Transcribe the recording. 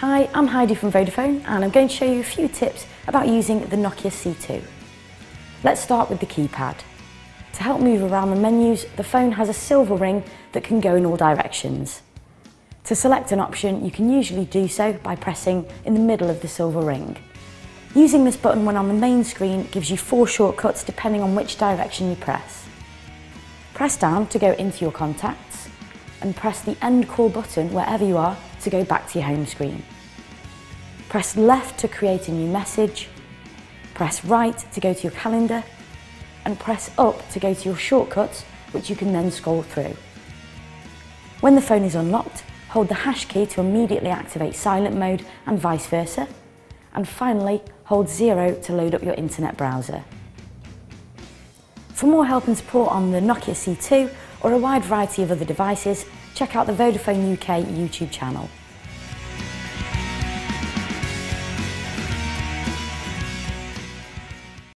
Hi, I'm Heidi from Vodafone and I'm going to show you a few tips about using the Nokia C2. Let's start with the keypad. To help move around the menus, the phone has a silver ring that can go in all directions. To select an option, you can usually do so by pressing in the middle of the silver ring. Using this button when on the main screen gives you 4 shortcuts depending on which direction you press. Press down to go into your contacts, and press the end call button wherever you are to go back to your home screen. Press left to create a new message, press right to go to your calendar, and press up to go to your shortcuts, which you can then scroll through. When the phone is unlocked, hold the hash key to immediately activate silent mode and vice versa. And finally, hold 0 to load up your internet browser. For more help and support on the Nokia C2 or a wide variety of other devices, check out the Vodafone UK YouTube channel.